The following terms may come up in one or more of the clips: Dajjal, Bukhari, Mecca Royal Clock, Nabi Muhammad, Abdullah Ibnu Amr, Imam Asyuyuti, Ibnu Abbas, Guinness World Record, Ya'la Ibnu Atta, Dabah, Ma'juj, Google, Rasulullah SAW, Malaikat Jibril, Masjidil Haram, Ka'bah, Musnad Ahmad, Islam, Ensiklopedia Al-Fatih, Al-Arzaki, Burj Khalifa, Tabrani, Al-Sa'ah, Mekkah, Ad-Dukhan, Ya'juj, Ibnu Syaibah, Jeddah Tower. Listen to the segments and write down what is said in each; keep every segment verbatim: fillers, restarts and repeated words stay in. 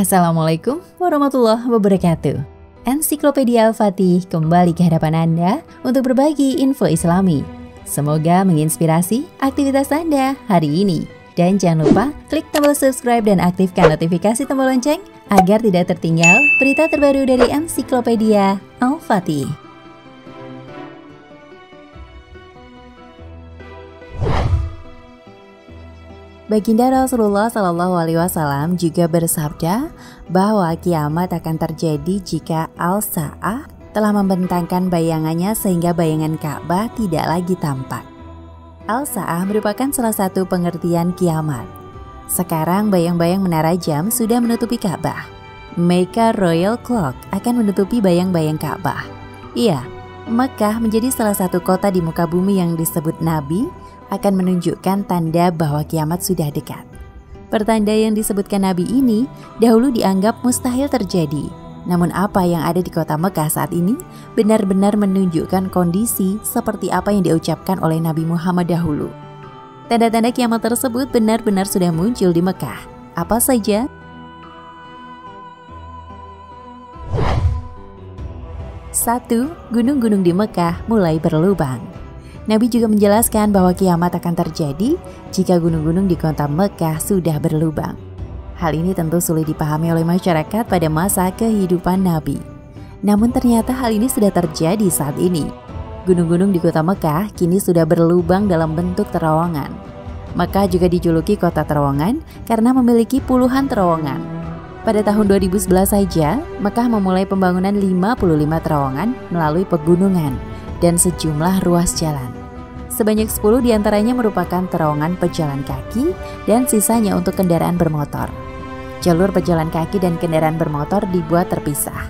Assalamualaikum warahmatullahi wabarakatuh. Ensiklopedia Al-Fatih kembali ke hadapan Anda untuk berbagi info Islami. Semoga menginspirasi aktivitas Anda hari ini. Dan jangan lupa klik tombol subscribe dan aktifkan notifikasi tombol lonceng agar tidak tertinggal berita terbaru dari Ensiklopedia Al-Fatih. Baginda Rasulullah shallallahu alaihi wasallam juga bersabda bahwa kiamat akan terjadi jika Al-Sa'ah telah membentangkan bayangannya sehingga bayangan Ka'bah tidak lagi tampak. Al-Sa'ah merupakan salah satu pengertian kiamat. Sekarang bayang-bayang menara jam sudah menutupi Ka'bah. Mecca Royal Clock akan menutupi bayang-bayang Ka'bah. Iya, Mekkah menjadi salah satu kota di muka bumi yang disebut Nabi akan menunjukkan tanda bahwa kiamat sudah dekat. Pertanda yang disebutkan Nabi ini dahulu dianggap mustahil terjadi. Namun apa yang ada di kota Mekkah saat ini benar-benar menunjukkan kondisi seperti apa yang diucapkan oleh Nabi Muhammad dahulu. Tanda-tanda kiamat tersebut benar-benar sudah muncul di Mekkah. Apa saja? Satu, gunung-gunung di Mekkah mulai berlubang. Nabi juga menjelaskan bahwa kiamat akan terjadi jika gunung-gunung di kota Mekkah sudah berlubang. Hal ini tentu sulit dipahami oleh masyarakat pada masa kehidupan Nabi. Namun ternyata hal ini sudah terjadi saat ini. Gunung-gunung di kota Mekkah kini sudah berlubang dalam bentuk terowongan. Mekkah juga dijuluki kota terowongan karena memiliki puluhan terowongan. Pada tahun dua ribu sebelas saja, Mekkah memulai pembangunan lima puluh lima terowongan melalui pegunungan dan sejumlah ruas jalan. Sebanyak sepuluh diantaranya merupakan terowongan pejalan kaki dan sisanya untuk kendaraan bermotor. Jalur pejalan kaki dan kendaraan bermotor dibuat terpisah.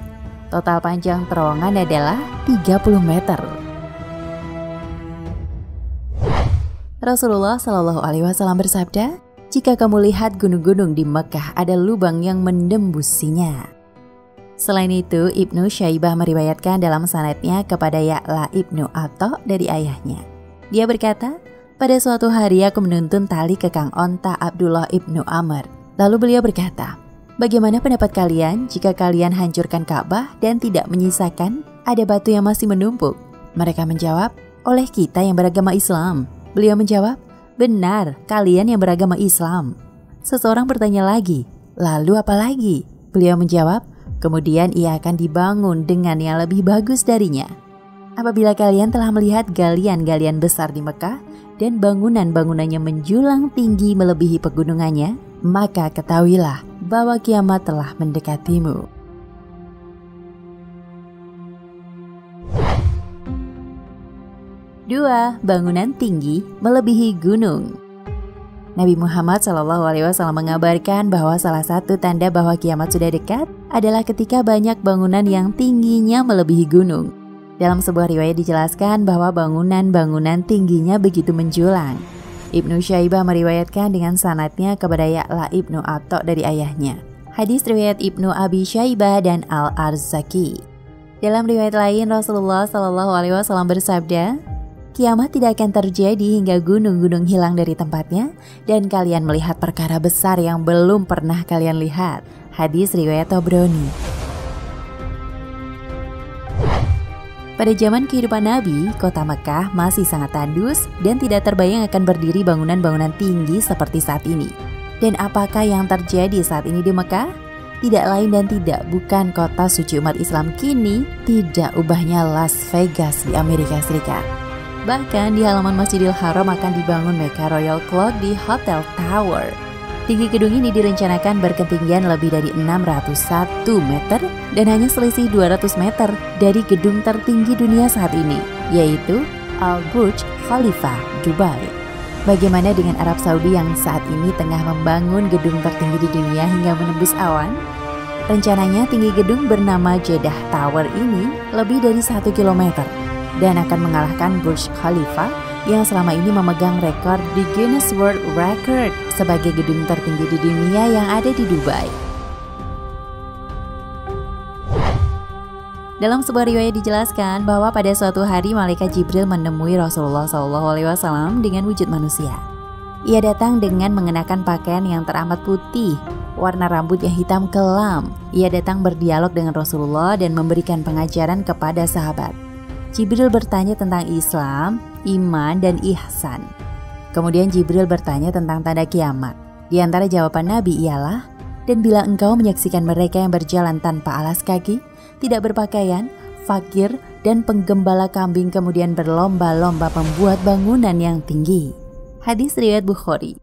Total panjang terowongan adalah tiga puluh meter. Rasulullah shallallahu alaihi wasallam bersabda, "Jika kamu lihat gunung-gunung di Mekkah ada lubang yang mendembusinya." Selain itu, Ibnu Syaibah meriwayatkan dalam sanadnya kepada Ya'la Ibnu Atta dari ayahnya. Dia berkata, "Pada suatu hari aku menuntun tali kekang onta Abdullah Ibnu Amr. Lalu beliau berkata, 'Bagaimana pendapat kalian jika kalian hancurkan Ka'bah dan tidak menyisakan ada batu yang masih menumpuk?' Mereka menjawab, 'Oleh kita yang beragama Islam.' Beliau menjawab, 'Benar, kalian yang beragama Islam.' Seseorang bertanya lagi, 'Lalu apa lagi?' Beliau menjawab, 'Kemudian ia akan dibangun dengan yang lebih bagus darinya. Apabila kalian telah melihat galian-galian besar di Mekkah dan bangunan-bangunannya menjulang tinggi melebihi pegunungannya, maka ketahuilah bahwa kiamat telah mendekatimu." Dua, bangunan tinggi melebihi gunung. Nabi Muhammad shallallahu alaihi wasallam mengabarkan bahwa salah satu tanda bahwa kiamat sudah dekat adalah ketika banyak bangunan yang tingginya melebihi gunung. Dalam sebuah riwayat dijelaskan bahwa bangunan-bangunan tingginya begitu menjulang. Ibnu Syaibah meriwayatkan dengan sanadnya kepada Ya'la Ibnu Atta dari ayahnya. Hadis riwayat Ibnu Abi Syaibah dan Al-Arzaki. Dalam riwayat lain, Rasulullah shallallahu alaihi wasallam bersabda, "Kiamat tidak akan terjadi hingga gunung-gunung hilang dari tempatnya dan kalian melihat perkara besar yang belum pernah kalian lihat." Hadis riwayat Tabrani. Pada zaman kehidupan Nabi, kota Mekkah masih sangat tandus dan tidak terbayang akan berdiri bangunan-bangunan tinggi seperti saat ini. Dan apakah yang terjadi saat ini di Mekkah? Tidak lain dan tidak bukan kota suci umat Islam kini, tidak ubahnya Las Vegas di Amerika Serikat. Bahkan di halaman Masjidil Haram akan dibangun Mecca Royal Clock di Hotel Tower. Tinggi gedung ini direncanakan berketinggian lebih dari enam ratus satu meter dan hanya selisih dua ratus meter dari gedung tertinggi dunia saat ini, yaitu Al-Burj Khalifa, Dubai. Bagaimana dengan Arab Saudi yang saat ini tengah membangun gedung tertinggi di dunia hingga menembus awan? Rencananya tinggi gedung bernama Jeddah Tower ini lebih dari satu kilometer. Dan akan mengalahkan Burj Khalifa yang selama ini memegang rekor di Guinness World Record sebagai gedung tertinggi di dunia yang ada di Dubai. Dalam sebuah riwayat dijelaskan bahwa pada suatu hari Malaikat Jibril menemui Rasulullah shallallahu alaihi wasallam dengan wujud manusia. Ia datang dengan mengenakan pakaian yang teramat putih, warna rambut yang hitam kelam. Ia datang berdialog dengan Rasulullah dan memberikan pengajaran kepada sahabat. Jibril bertanya tentang Islam, iman, dan ihsan. Kemudian Jibril bertanya tentang tanda kiamat. Di antara jawaban Nabi ialah, "Dan bila engkau menyaksikan mereka yang berjalan tanpa alas kaki, tidak berpakaian, fakir, dan penggembala kambing kemudian berlomba-lomba membuat bangunan yang tinggi." Hadis riwayat Bukhari.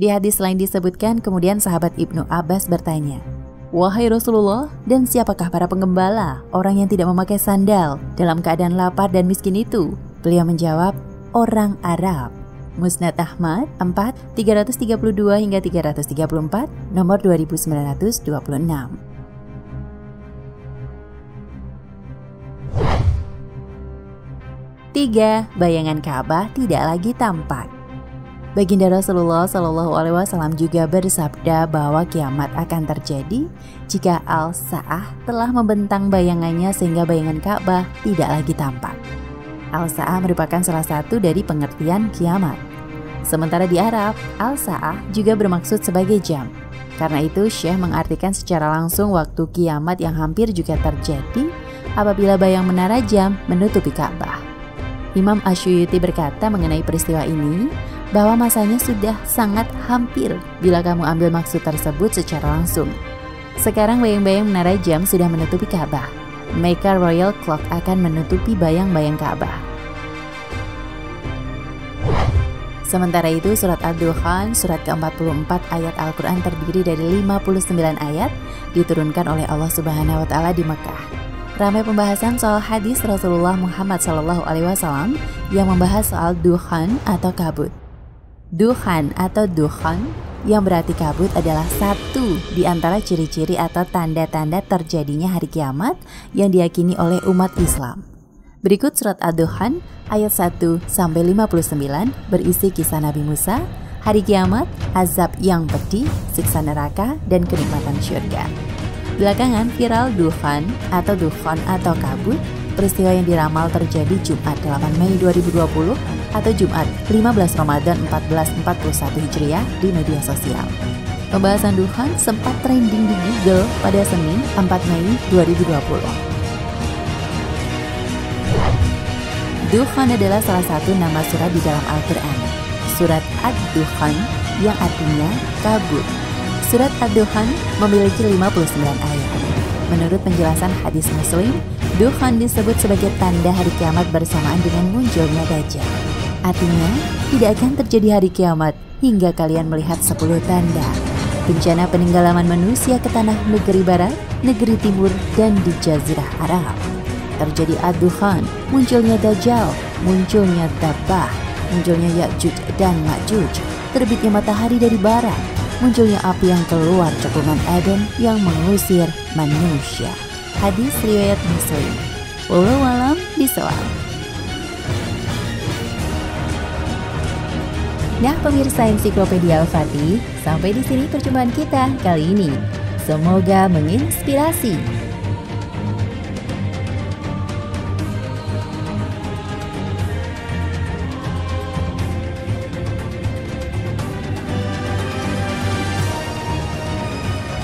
Di hadis lain disebutkan, kemudian sahabat Ibnu Abbas bertanya, "Wahai Rasulullah, dan siapakah para penggembala, orang yang tidak memakai sandal, dalam keadaan lapar dan miskin itu?" Beliau menjawab, "Orang Arab." Musnad Ahmad empat tiga tiga dua hingga tiga ratus tiga puluh empat, nomor dua ribu sembilan ratus dua puluh enam. Tiga, bayangan Ka'bah tidak lagi tampak. Baginda Rasulullah shallallahu alaihi wasallam juga bersabda bahwa kiamat akan terjadi jika Al-Sa'ah telah membentang bayangannya sehingga bayangan Ka'bah tidak lagi tampak. Al-Sa'ah merupakan salah satu dari pengertian kiamat. Sementara di Arab, Al-Sa'ah juga bermaksud sebagai jam. Karena itu, Syekh mengartikan secara langsung waktu kiamat yang hampir juga terjadi apabila bayang menara jam menutupi Ka'bah. Imam Asyuyuti berkata mengenai peristiwa ini, bahwa masanya sudah sangat hampir bila kamu ambil maksud tersebut secara langsung. Sekarang bayang-bayang menara jam sudah menutupi Ka'bah. Mecca Royal Clock akan menutupi bayang-bayang Ka'bah. Sementara itu, surat Ad-Dukhan, surat ke empat puluh empat ayat Al-Quran terdiri dari lima puluh sembilan ayat diturunkan oleh Allah Subhanahu Wa Taala di Mekah. Ramai pembahasan soal hadis Rasulullah Muhammad shallallahu alaihi wasallam yang membahas soal dukhan atau kabut. Dukhan atau dukhan yang berarti kabut adalah satu di antara ciri-ciri atau tanda-tanda terjadinya hari kiamat yang diyakini oleh umat Islam. Berikut surat Ad-Dukhan ayat satu sampai lima puluh sembilan berisi kisah Nabi Musa, hari kiamat, azab yang pedih, siksa neraka, dan kenikmatan syurga. Belakangan viral dukhan atau dukhan atau kabut, peristiwa yang diramal terjadi Jumat delapan Mei dua ribu dua puluh atau Jumat lima belas Ramadan seribu empat ratus empat puluh satu Hijriah di media sosial. Pembahasan dukhan sempat trending di Google pada Senin empat Mei dua ribu dua puluh. Dukhan adalah salah satu nama surat di dalam Al-Quran, surat Ad-Dukhan yang artinya kabut. Surat Ad-Dukhan memiliki lima puluh sembilan ayat. Menurut penjelasan hadis Muslim, dukhan disebut sebagai tanda hari kiamat bersamaan dengan munculnya Dajjal. Artinya, tidak akan terjadi hari kiamat hingga kalian melihat sepuluh tanda. Bencana penenggelaman manusia ke tanah negeri barat, negeri timur, dan di Jazirah Arab. Terjadi Ad-Dukhan, munculnya Dajjal, munculnya Dabah, munculnya Ya'juj dan Ma'juj, terbitnya matahari dari barat, munculnya api yang keluar cekungan Eden yang mengusir manusia. Hadis riwayat Muslim. Wallahu a'lam bishawab. Nah pemirsa Ensiklopedia Al-Fatih, sampai di sini perjumpaan kita kali ini. Semoga menginspirasi.